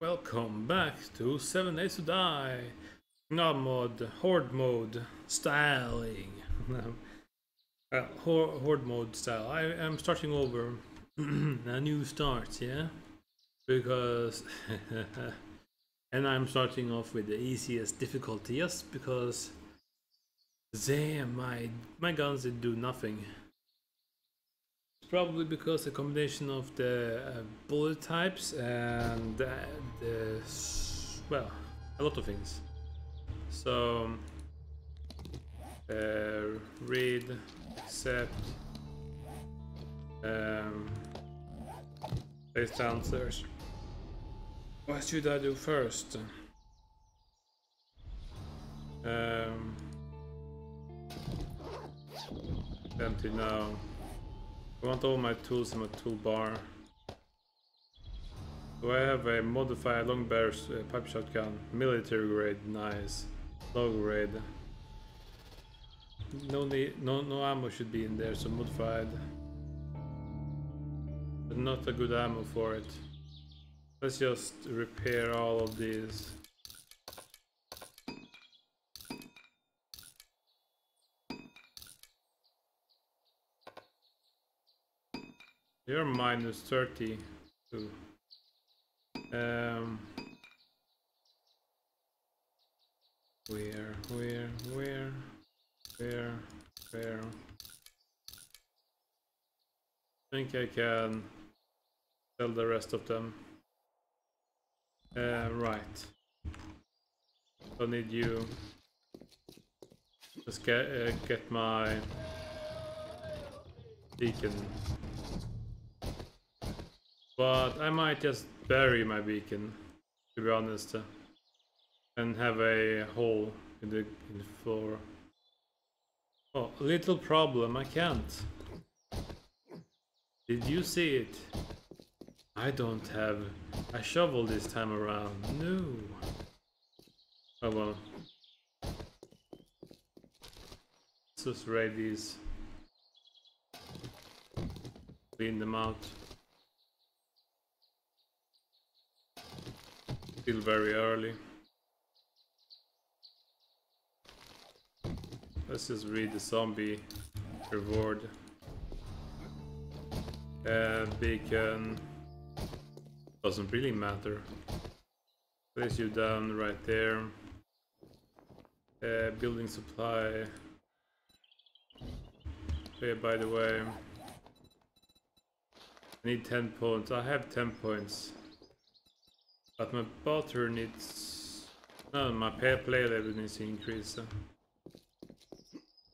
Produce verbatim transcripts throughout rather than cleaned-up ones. Welcome back to seven days to die. Knob mode, horde mode, styling. Well, horde mode style. I am starting over. A new start, yeah? Because... and I'm starting off with the easiest difficulty, yes, because... Damn, my, my guns did do nothing. Probably because a combination of the uh, bullet types and the, the, well, a lot of things. So uh, read, accept, um, place down search. What should I do first? Um, empty now. I want all my tools in my toolbar. Do I have a modified long barrel uh, pipe shotgun? Military grade, nice. Low grade. No need, no, no ammo should be in there, so modified. But not a good ammo for it. Let's just repair all of these. You're minus thirty two. Um where, where, where, where, where? I think I can sell the rest of them. Uh right. I need you. Let's get uh, get my beacon. But I might just bury my beacon, to be honest, uh, and have a hole in the, in the floor. Oh, little problem, I can't. Did you see it? I don't have a shovel this time around, no. Oh well. Let's just raid these. Clean them out. Still very early. Let's just read the zombie reward. Uh, beacon doesn't really matter. Place you down right there. Uh, building supply. Hey, by the way, I need ten points. I have ten points. But my butter needs... No, my play level needs to increase.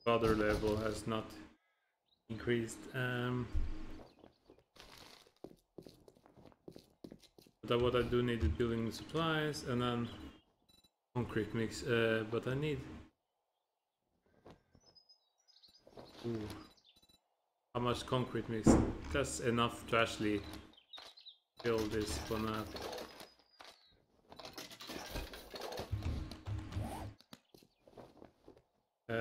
Butter level has not increased. Um, but what I do need is building supplies and then concrete mix. Uh, but I need... Ooh. How much concrete mix? That's enough to actually build this for now. Um,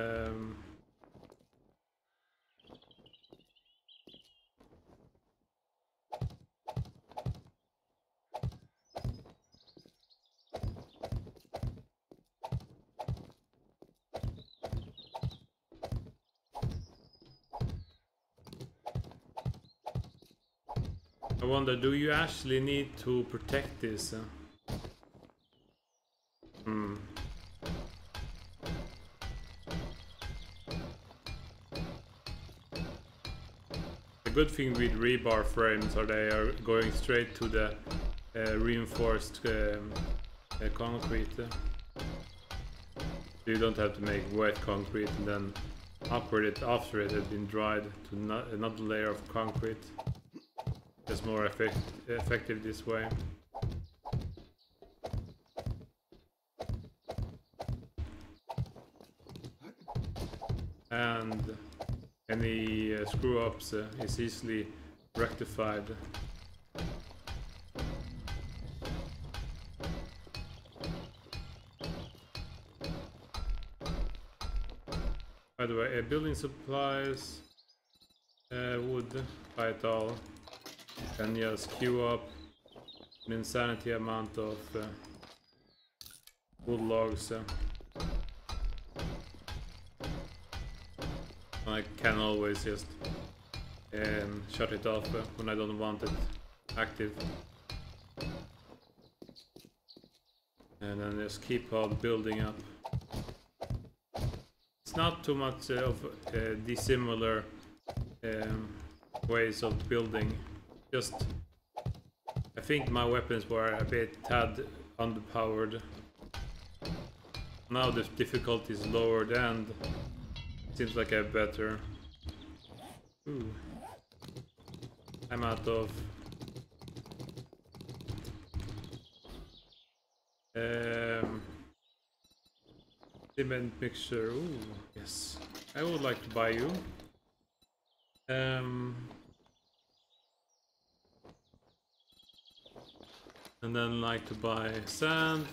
I wonder, do you actually need to protect this? Hmm. Good thing with rebar frames are they are going straight to the uh, reinforced um, uh, concrete. You don't have to make wet concrete and then upgrade it after it has been dried to no another layer of concrete. It's more effect effective this way. And any uh, screw-ups uh, is easily rectified. By the way, uh, building supplies, uh, wood, buy it all, and just queue up an insanity amount of uh, wood logs. Uh. I can always just um, shut it off uh, when I don't want it active. And then just keep on building up. It's not too much uh, of uh, dissimilar um, ways of building. Just, I think my weapons were a bit tad underpowered. Now the difficulty is lowered and it seems like I have better. Ooh. I'm out of um, cement mixture. Ooh, yes. I would like to buy you. Um. And then like to buy sand,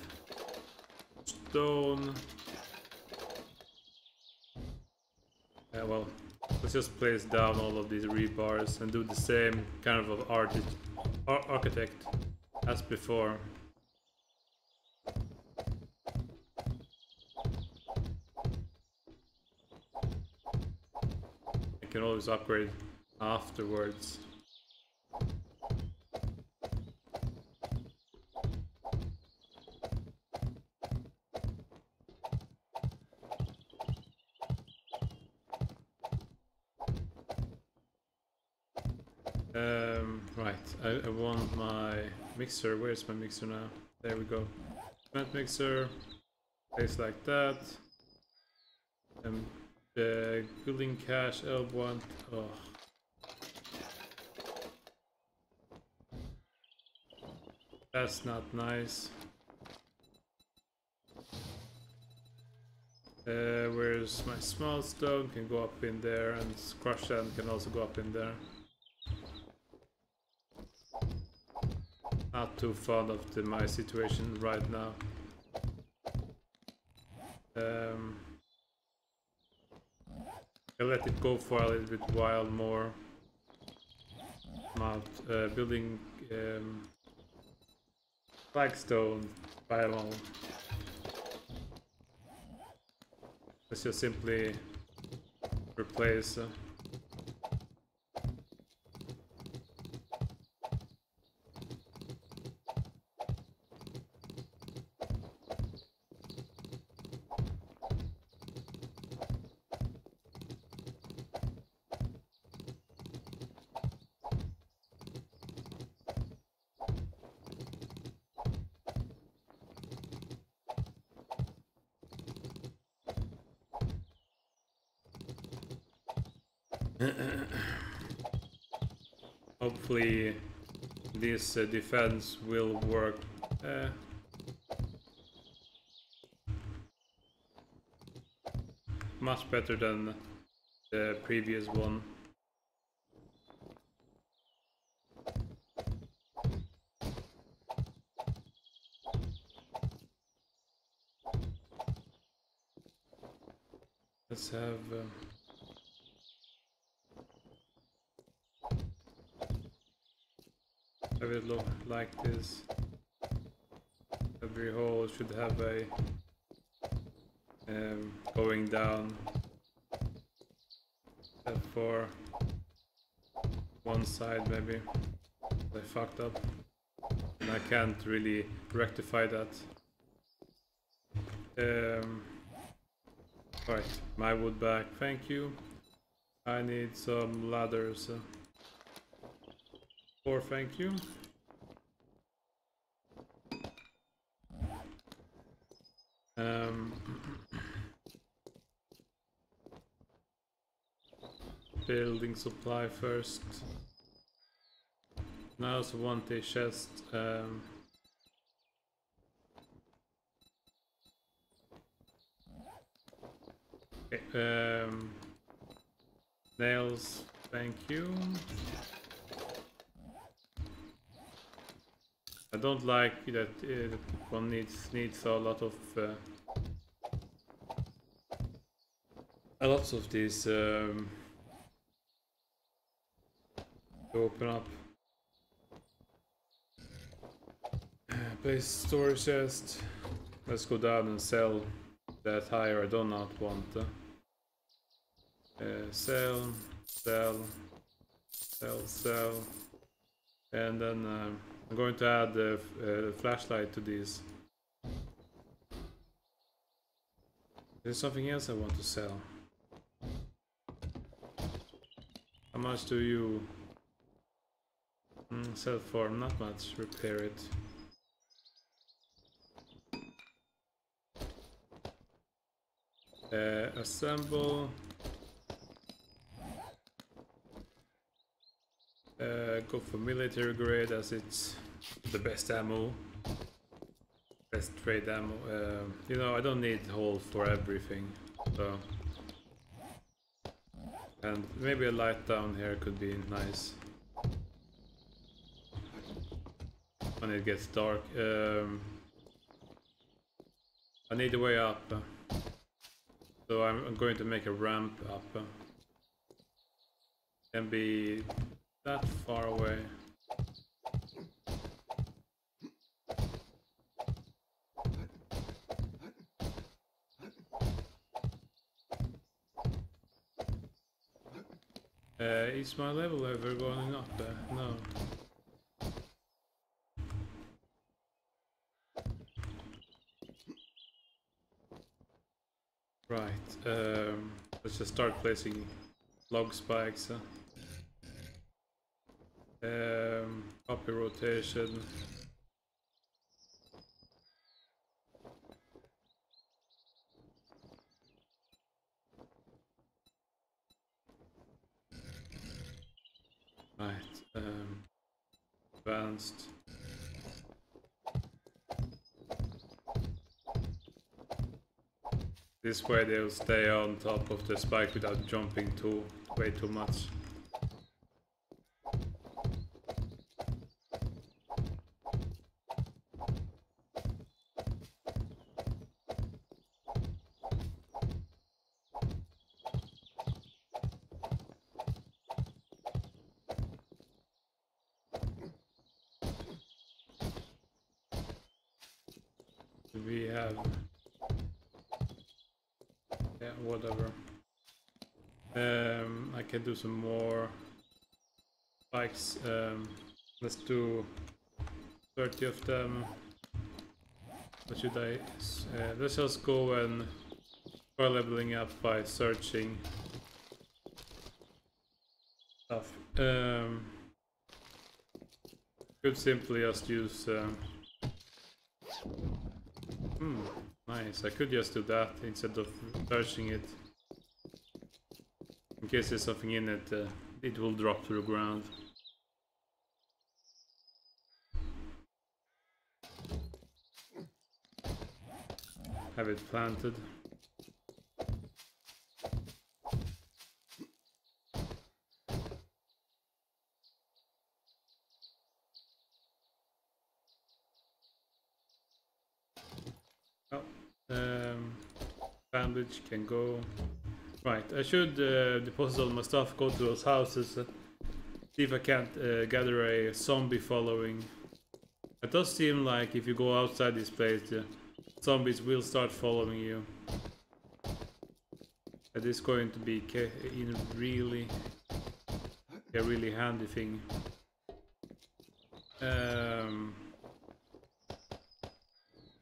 stone. Yeah, well, let's just place down all of these rebars and do the same kind of art ar architect as before. I can always upgrade afterwards. I want my mixer. Where's my mixer now? There we go. Cement mixer. Place like that. And the uh, cooling cache L one. Oh. That's not nice. Uh, where's my small stone? Can go up in there, and crushed sand can also go up in there. Not too fond of the, my situation right now. Um, I let it go for a little bit while more. Not uh, building um, flagstone pylon. Let's just simply replace. Uh, Hopefully this uh, defense will work. Uh, much better than the previous one. Let's have uh, Have it look like this. Every hole should have a um, going down, except for one side maybe. I fucked up, and I can't really rectify that. Um, right, my wood back. Thank you. I need some ladders. Uh, Four, thank you. Um, building supply first. Now I also want a chest. Um, okay, um, nails, thank you. I don't like that uh, one needs needs a lot of uh, a lots of these um, to open up. Place storage chest. Let's go down and sell that higher. I do not want. Uh, sell, sell, sell, sell. And then uh, I'm going to add the uh, flashlight to these. There's something else I want to sell. How much do you mm, sell for? Not much. Repair it. Uh, assemble. Uh, go for military grade as it's the best ammo. Best trade ammo. Uh, you know, I don't need hull for everything. So. And maybe a light down here could be nice. When it gets dark. Um, I need a way up. So I'm going to make a ramp up. Can be that far away. Uh, is my level ever going up there? No. Right, um, let's just start placing log spikes. Huh? Um, copy rotation. Right, um, advanced. This way they'll stay on top of the spike without jumping too way too much. We have, yeah, whatever. Um, I can do some more spikes. Um, let's do thirty of them. What should I? Uh, let's just go and try leveling up by searching stuff. Um, could simply just use. Um, Hmm, nice. I could just do that instead of searching it. In case there's something in it, uh, it will drop to the ground. Have it planted. Which can go. Right, I should uh, deposit all my stuff, go to those houses, uh, see if I can't uh, gather a zombie following. It does seem like if you go outside this place, the zombies will start following you. That is going to be in really a really handy thing. Um,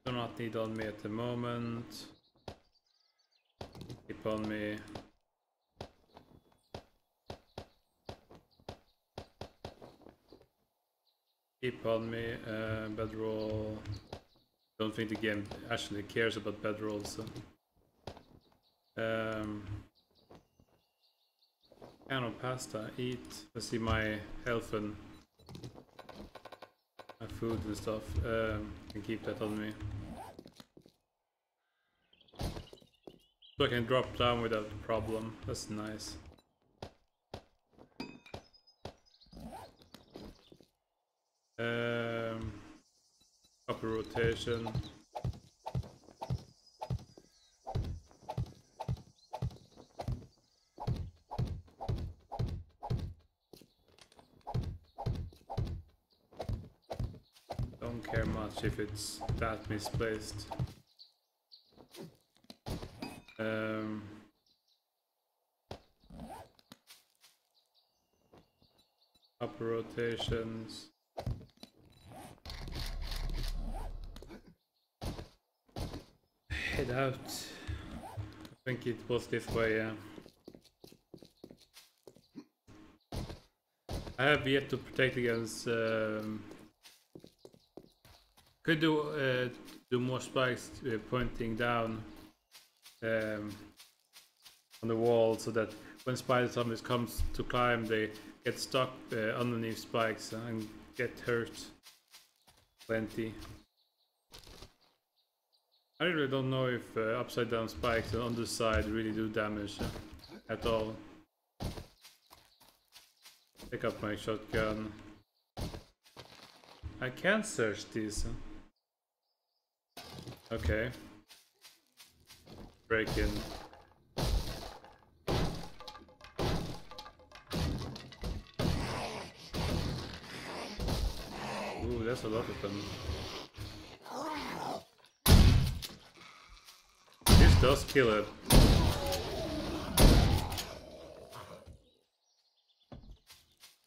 do not need on me at the moment. On me. Keep on me, uh, bedroll. Don't think the game actually cares about bedrolls. So. Um, can of pasta, eat. Let's see my health and my food and stuff. Um, can keep that on me. So I can drop down without a problem. That's nice. Um, upper rotation. Don't care much. if it's that misplaced. Um, upper rotations. Head out. I think it was this way, yeah. I have yet to protect against. Um, could do uh, do more spikes uh, pointing down um, on the wall, so that when spider zombies comes to climb, they get stuck uh, underneath spikes and get hurt plenty. I really don't know if uh, upside down spikes on the side really do damage uh, at all. Pick up my shotgun. I can search these. Okay. Break in. Ooh, that's a lot of them. This does kill it.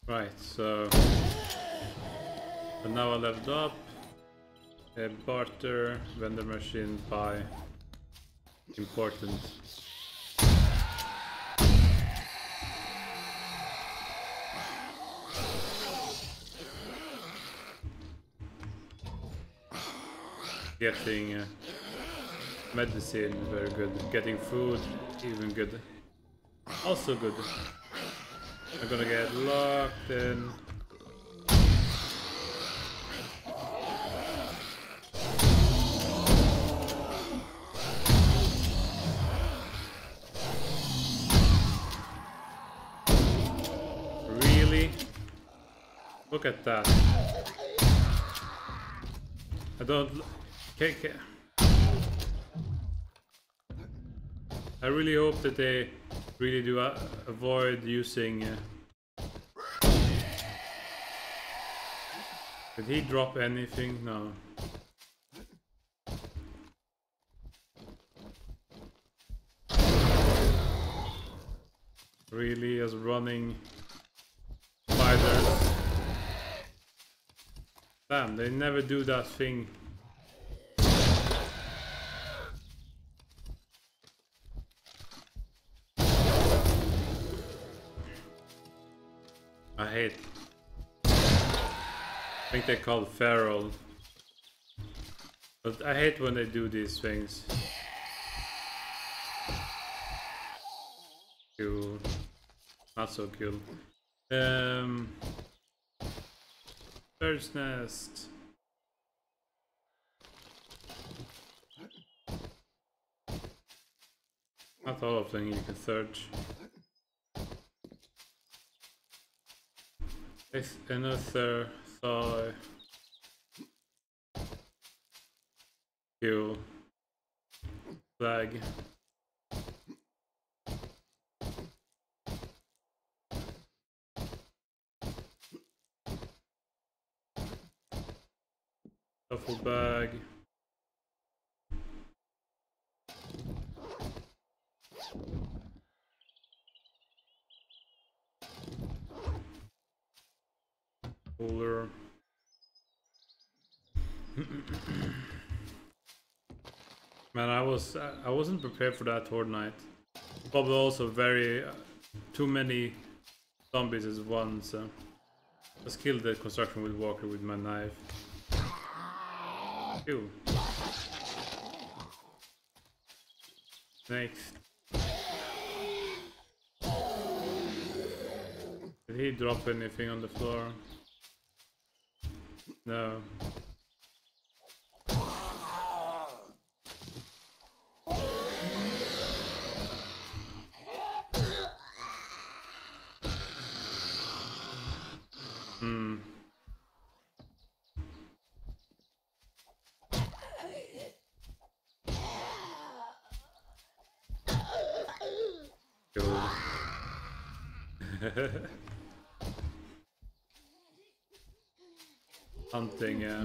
Right, so, so now I leveled up, uh, barter, vendor machine, buy, important. Getting uh, medicine, very good. Getting food, even good. Also good. I'm gonna get locked in. Really? Look at that. I don't. Can't, can't. I really hope that they really do uh, avoid using. Uh, Did he drop anything? No. Really, as running spiders. Damn, they never do that thing. I hate. I think they're called feral, but I hate when they do these things. Cool, not so cool. Um, bird's nest. Not all of them you can search. There's another. Uh, you flag. Duffel bag. Cooler. Man, I was I wasn't prepared for that horde night. Probably also very uh, too many zombies as one. So let's kill the construction with walker with my knife. Ew. Next. Did he drop anything on the floor? No. Hmm. Cool. Hunting, yeah.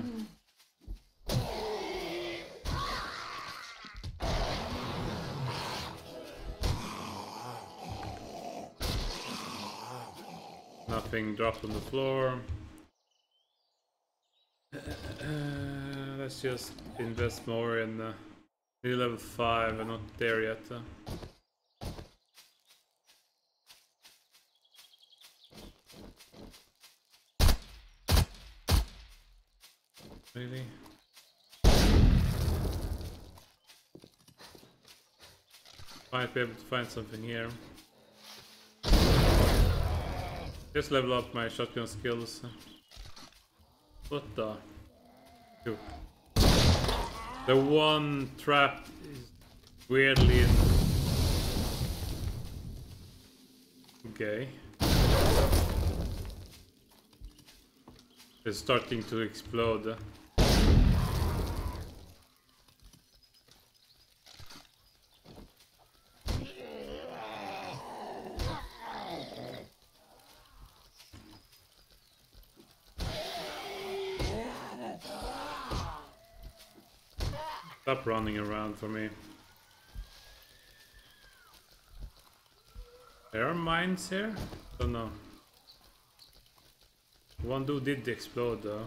Nothing dropped on the floor. Uh, let's just invest more in uh, level five. I'm not there yet. Uh. Really? Might be able to find something here. Just level up my shotgun skills. What the? Dude. The one trap is weirdly in. Okay. It's starting to explode. Stop running around for me. There are mines here? Don't know. One dude did explode though.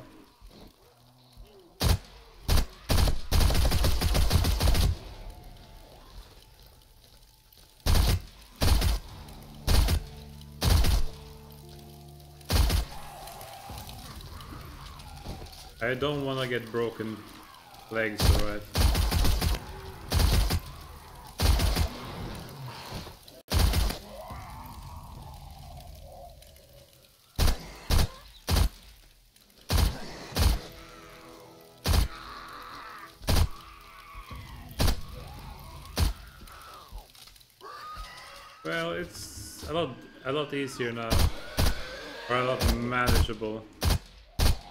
I don't wanna get broken legs, alright. Well, it's a lot, a lot easier now, or a lot manageable.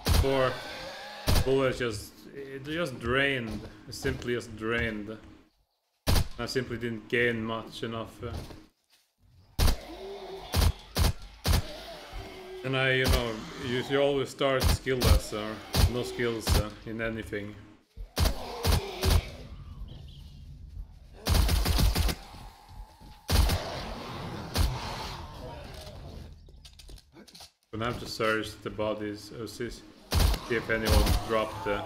Before, bullets just, it just drained, it simply just drained. I simply didn't gain much enough. And I, you know, you, you always start skillless, or no skills uh, in anything. Gonna have to search the bodies or see if anyone dropped the...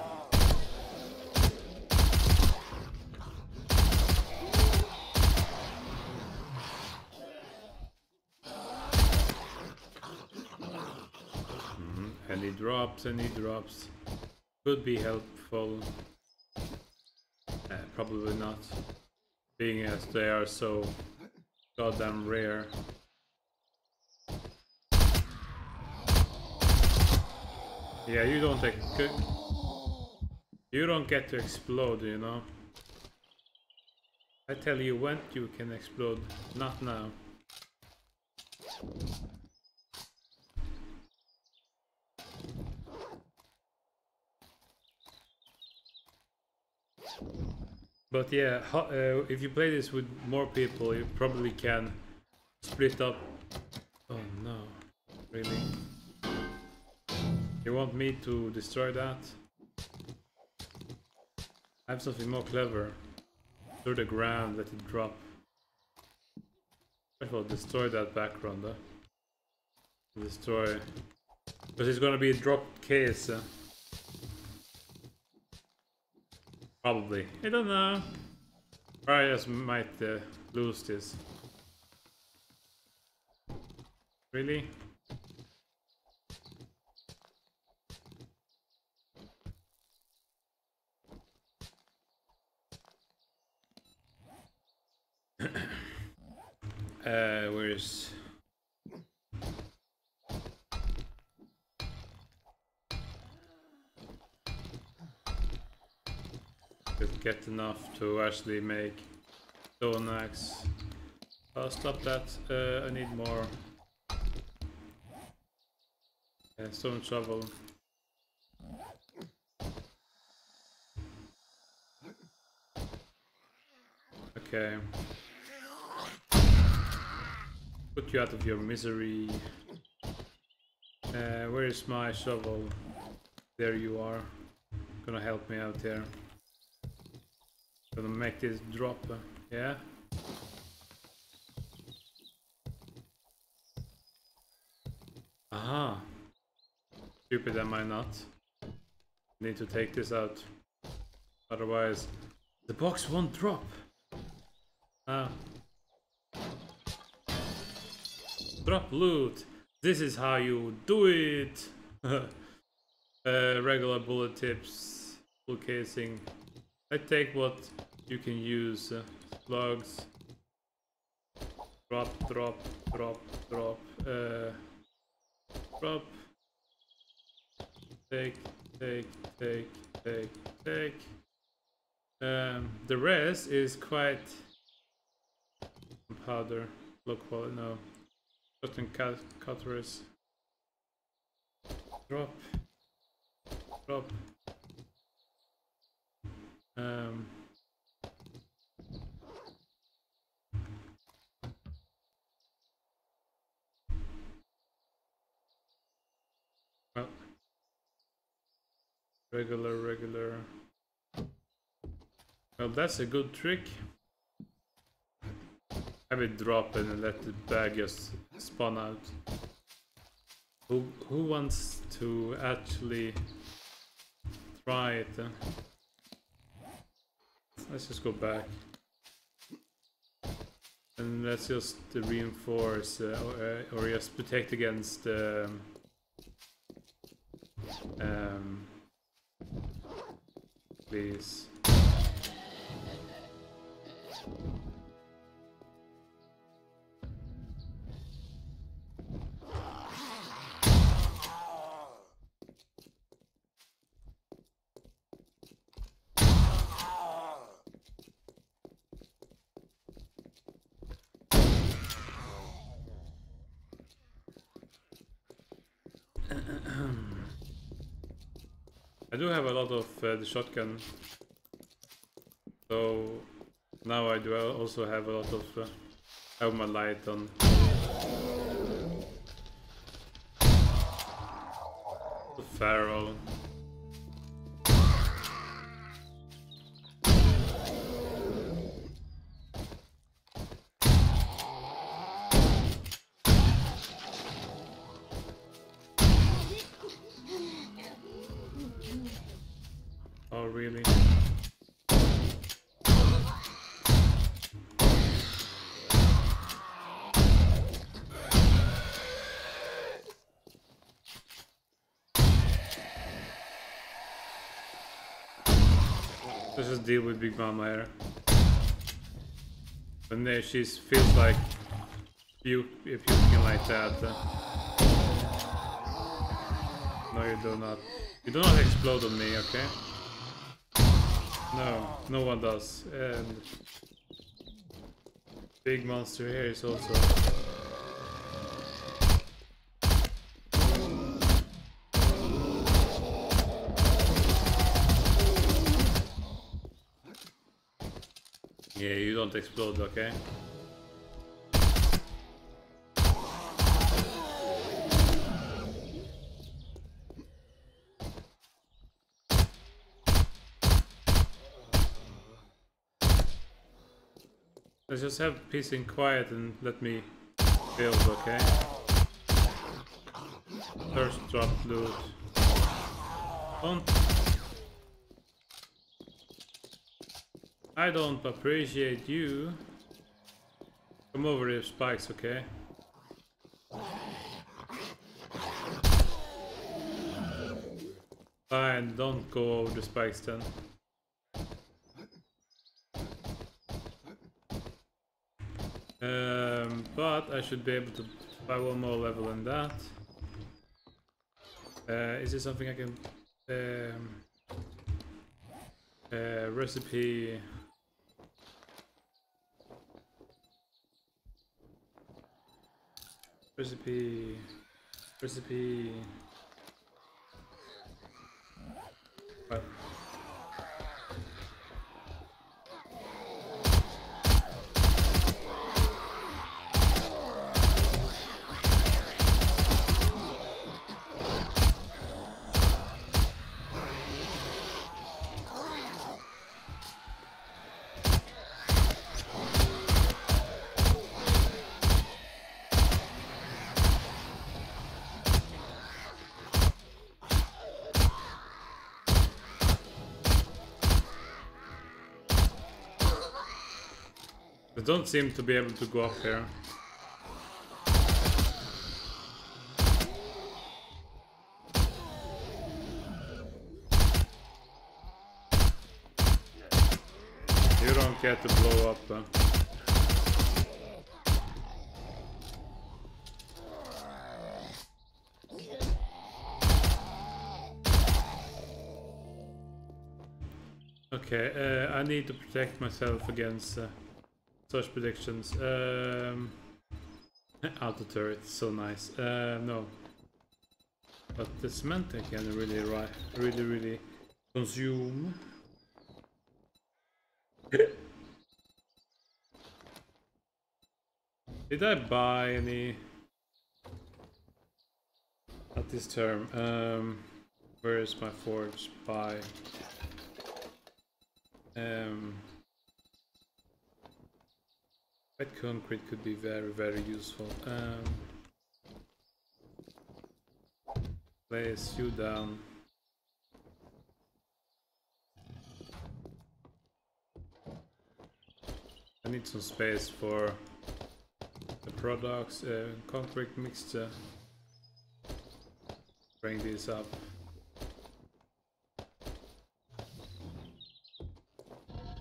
Mm-hmm. Any drops, any drops could be helpful. Eh, probably not, being as they are so goddamn rare. Yeah, you don't you don't get to explode, you know. I tell you when you can explode, not now. But yeah, uh, if you play this with more people, you probably can split up. Oh no, really? You want me to destroy that? I have something more clever. Through the ground, let it drop. I will destroy that background, huh? Destroy. Because it's gonna be a dropped case. Uh. Probably. I don't know. Or I just might uh, lose this. Really? Uh, where is... Could get enough to actually make stone axe. I'll stop that, uh, I need more. Yeah, stone shovel. Okay. Put you out of your misery. Uh, where is my shovel? There you are. Gonna help me out there. Gonna make this drop. Yeah. Aha. Stupid am I not? Need to take this out. Otherwise, the box won't drop. Ah. Drop loot. This is how you do it. uh, regular bullet tips. Full casing. I take what you can use. Uh, slugs. Drop, drop, drop, drop. Uh, drop. Take, take, take, take, take. Um, the rest is quite powder. Low quality. No. Cotton cut cutters. Drop. Drop. Um. Well. Regular, regular. Well, that's a good trick. Have it drop and let the bag just spawn out. Who who wants to actually try it? Huh? Let's just go back and let's just reinforce uh, or, or just protect against um, um, please. I do have a lot of uh, the shotgun, so now I do also have a lot of uh, have my light on. The Pharaoh. Let's just deal with Big Mama here. When there she feels like puke, puking like that. No, you do not. You do not explode on me, okay? No, no one does. And big monster here is also. Yeah, you don't explode, okay? Let's just have peace and quiet and let me build, okay? First drop loot. On. I don't appreciate you. Come over here, Spikes, okay? Fine, don't go over the Spikes then. Um, but I should be able to buy one more level than that. Uh, is there something I can... Um, uh, recipe... Recipe, recipe. What? They don't seem to be able to go up here. You don't get to blow up them. Okay, uh, I need to protect myself against uh, such predictions. Um, auto turret, so nice. Uh, no, but the cement I can really, really, really consume. Did I buy any at this term? Um, where is my forge? Buy. Um, wet concrete could be very, very useful. Um, place you down. I need some space for the products. Uh, concrete mixture. Bring these up.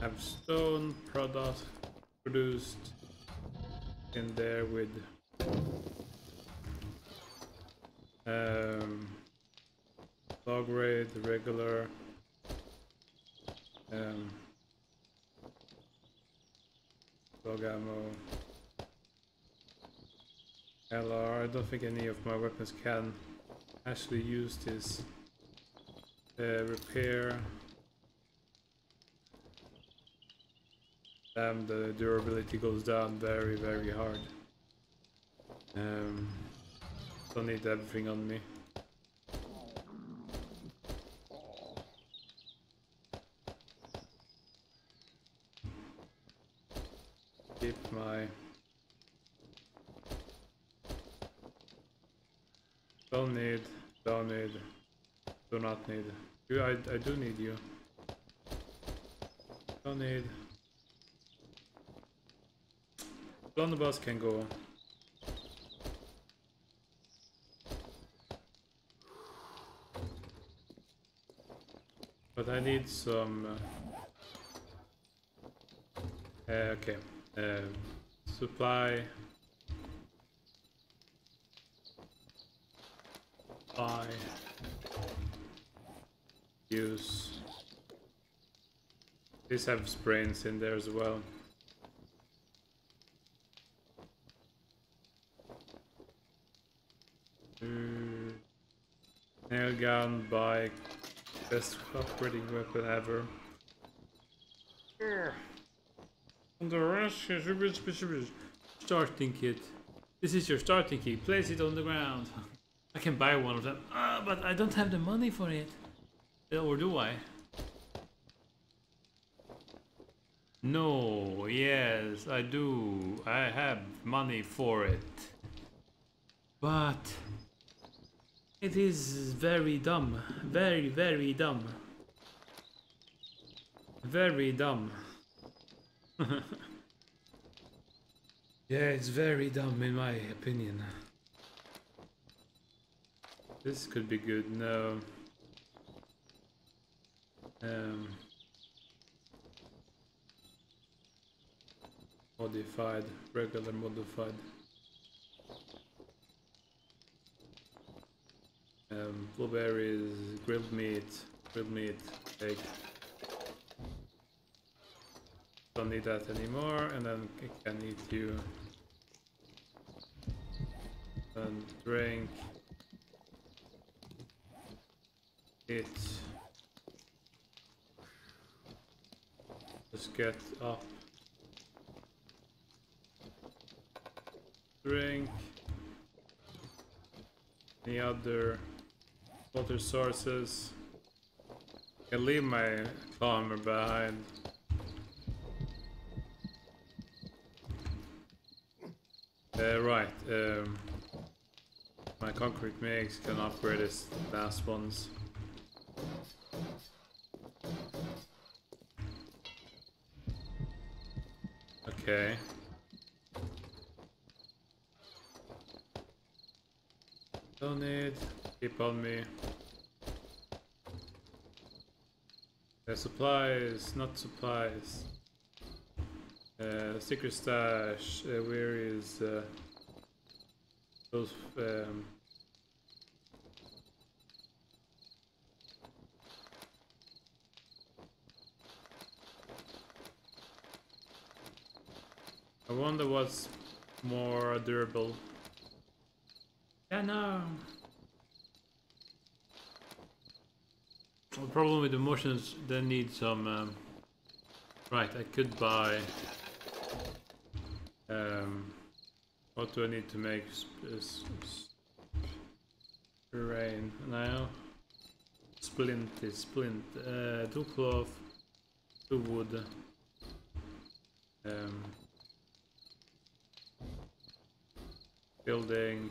Have stone product produced in there with um, log rate, regular um, log ammo, L R. I don't think any of my weapons can actually use this. Uh, repair. Um, the durability goes down very, very hard. Um, don't need everything on me. Keep my don't need, don't need, do not need. You, I, I do need you. Don't need. Blunderbuss can go. But I need some... Uh, uh, okay. Uh, supply. Buy. Use. These have sprains in there as well. Gun by best operating weapon ever. Yeah. On the rush, starting kit. This is your starting key. Place it on the ground. I can buy one of them, uh, but I don't have the money for it. Or do I? No. Yes, I do. I have money for it. But. It is very dumb, very, very dumb, very dumb. Yeah, it's very dumb in my opinion. This could be good. No. Um, modified, regular modified. Um, blueberries, grilled meat, grilled meat, egg. Don't need that anymore, and then I can eat you. And drink. Eat. Just get up. Drink. Any other water sources? I can leave my climber behind. Uh, right, um, my concrete mix can upgrade its last ones. Okay. Don't need. Keep on me. Uh, supplies, not supplies. Uh, secret stash. Uh, where is uh, those? Um, I wonder what's more durable. Yeah, no. The problem with the motions, they need some. Um, right, I could buy. Um, what do I need to make? Terrain now. Splinty, splint. Uh, two cloth, two wood. Um, Building.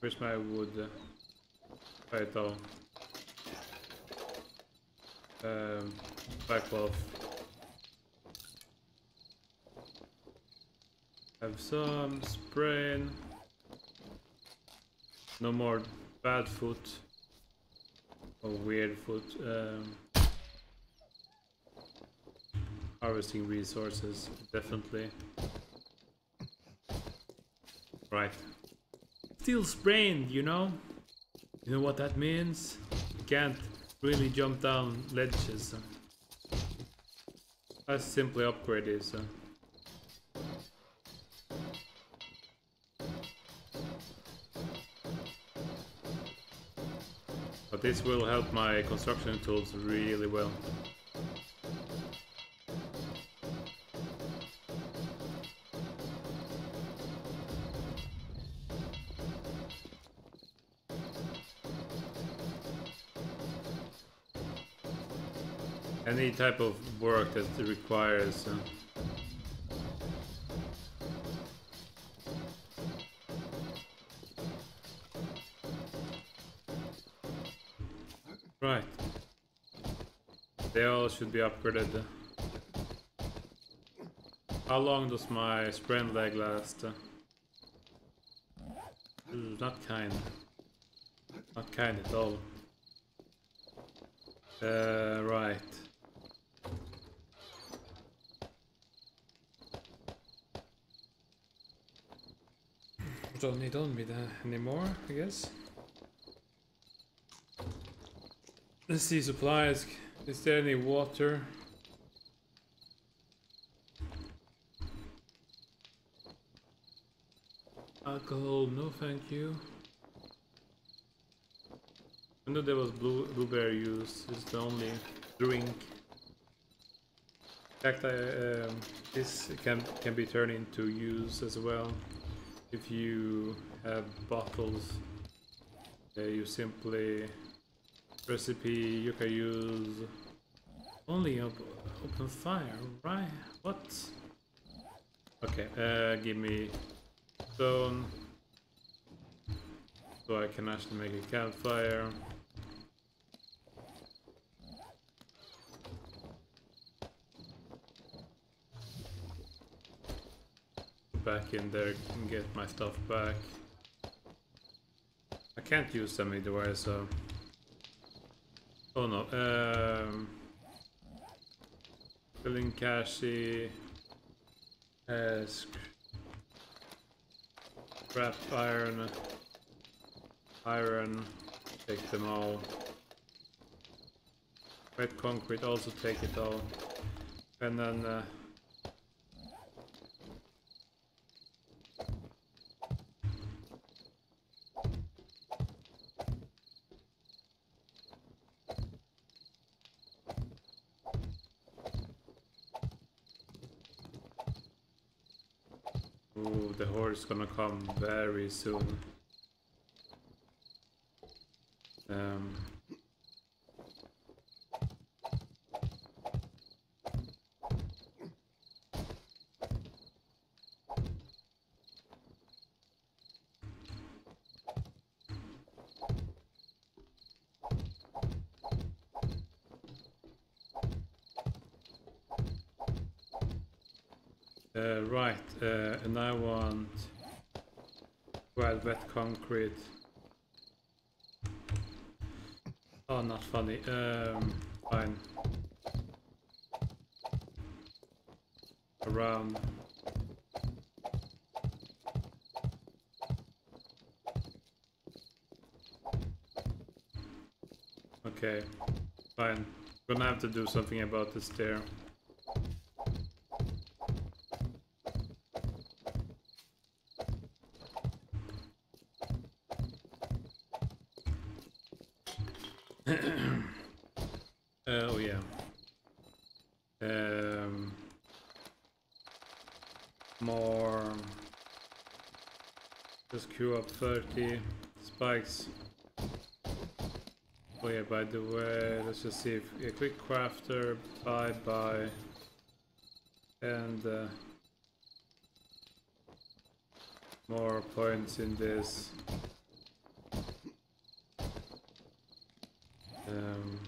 Where's my wood? Right all. Um, black cloth. Have some sprain. No more bad foot or weird foot. Um, harvesting resources, definitely. Right. Still sprained, you know? You know what that means? You can't really jump down ledges. I simply upgrade this. But this will help my construction tools really well. Any type of work that requires uh, right. They all should be upgraded. How long does my sprained leg last? Ooh, not kind. Not kind at all. Uh, right. Don't need on me that anymore, I guess. Let's see supplies. Is there any water? Alcohol, no thank you. I know there was blue blueberry juice. It's the only drink. In fact, I, um, this can can be turned into juice as well. If you have bottles, uh, you simply recipe you can use only op open fire, right? What? Okay, uh, give me stone so I can actually make a campfire. Back in there and get my stuff back. I can't use them either way, so. Oh no. Um, filling cashy. Uh, scrap iron. Iron. Take them all. Wet concrete, also take it all. And then. Uh, It's gonna come very soon. Um, Uh, right, uh, and I want wild wet concrete. Oh, not funny. Um, fine. Around. Okay, fine. We're gonna have to do something about this stair. Up thirty spikes. Oh yeah, by the way, let's just see if a quick crafter, bye bye, and uh, more points in this. Um,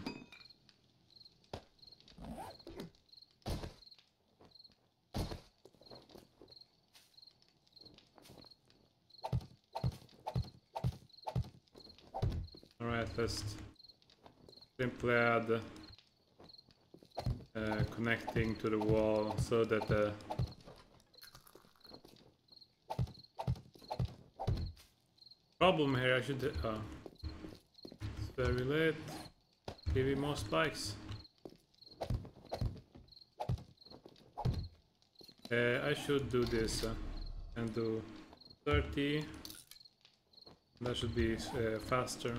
Just simply add uh, connecting to the wall so that the problem here I should uh, it's very late. Give me more spikes. Uh, I should do this uh, and do thirty. That should be uh, faster.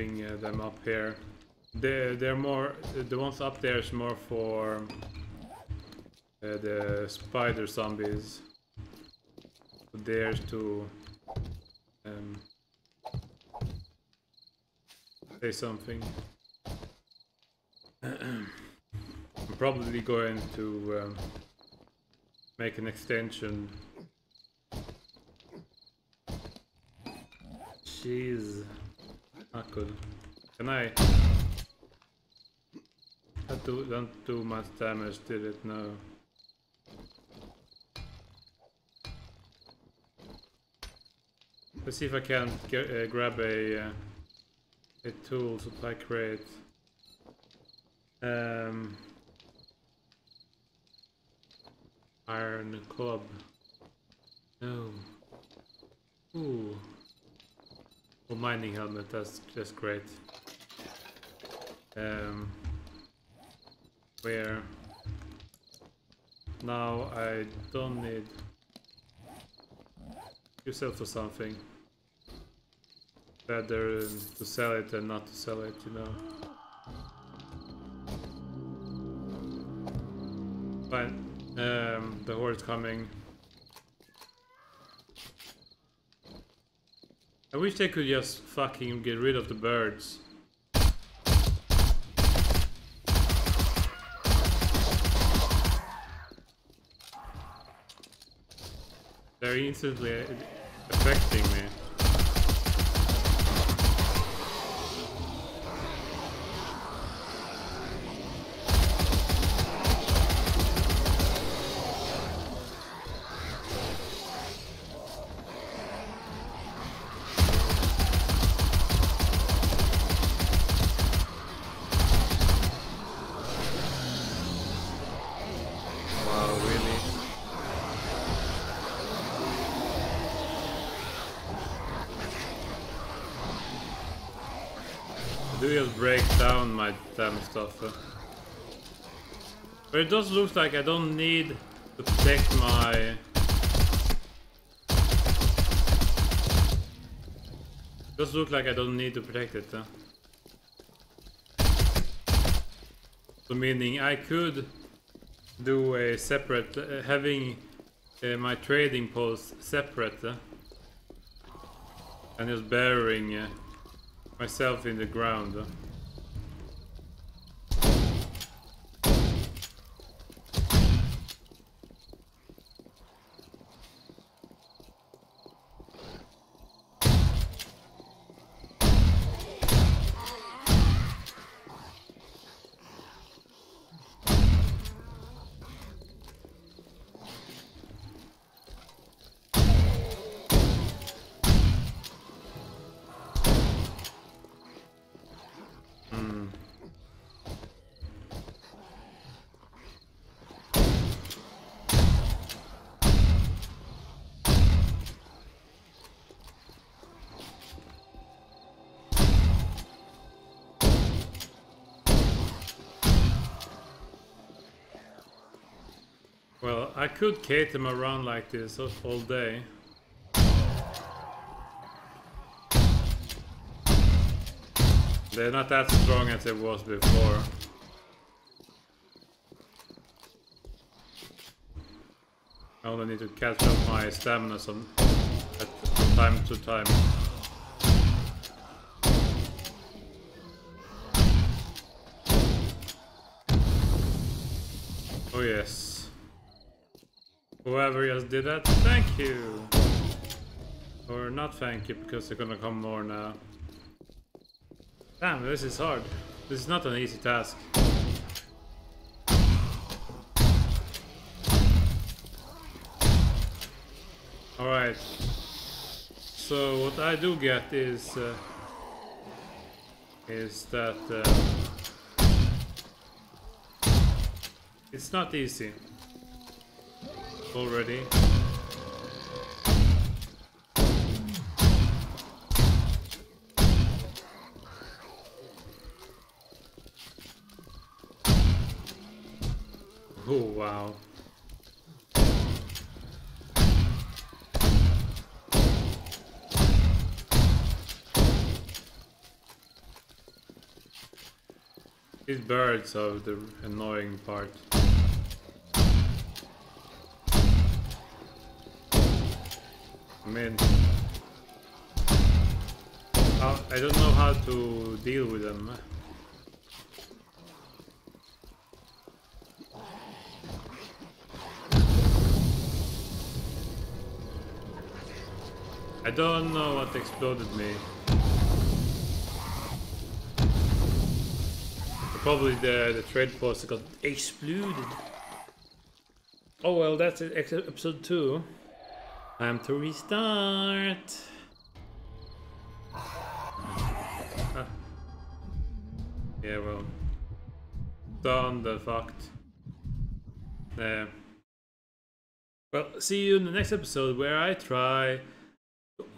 Uh, them up here, they're, they're more the ones up there is more for uh, the spider zombies. There's to um, say something. I'm probably going to um, make an extension. Jeez. Not good. Can I? That do, don't do much damage, did it? No. Let's see if I can get, uh, grab a uh, a tool supply crate. Um, iron club. No. Ooh. Oh, mining helmet, that's just great. Um, where now I don't need yourself for something. Better to sell it than not to sell it, you know. But um, the horde's coming. I wish they could just fucking get rid of the birds. They're instantly affecting me. Damn stuff. But it does look like I don't need to protect my it does look like I don't need to protect it, huh? So meaning I could do a separate uh, having uh, my trading post separate uh, and just burying uh, myself in the ground. Uh. Well, I could kite him around like this all day. They're not that strong as it was before. I only need to catch up my stamina some at time to time. Oh yes. Whoever just did that, thank you! Or not thank you, because they're gonna come more now. Damn, this is hard. This is not an easy task. Alright. So what I do get is... Uh, is that... Uh, it's not easy. Already. Oh wow. These birds are the annoying part. I mean, I don't know how to deal with them. I don't know what exploded me. Probably the, the trade post got exploded. Oh well, that's it, episode two. Time to restart. Ah. Yeah, well. Done the fucked. Yeah. Well, see you in the next episode where I try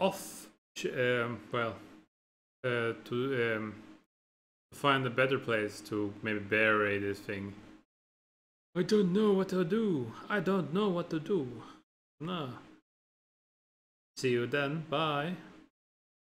off, um, well, uh, to um, find a better place to maybe bury this thing. I don't know what to do. I don't know what to do. No. See you then. Bye.